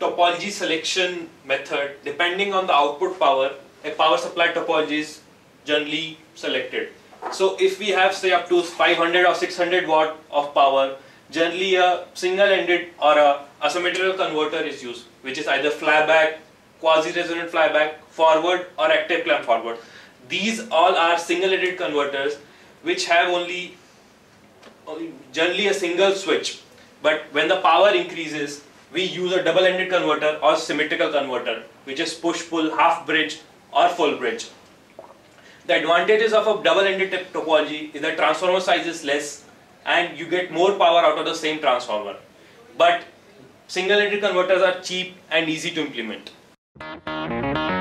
Topology selection method. Depending on the output power, a power supply topology is generally selected. So if we have, say, up to 500 or 600 watt of power, generally a single-ended or a asymmetrical converter is used, which is either flyback, quasi-resonant flyback, forward or active clamp forward. These all are single-ended converters which have only generally a single switch. But when the power increases, we use a double-ended converter or symmetrical converter, which is push-pull, half-bridge or full-bridge. The advantages of a double-ended topology is that transformer size is less and you get more power out of the same transformer. But single-ended converters are cheap and easy to implement.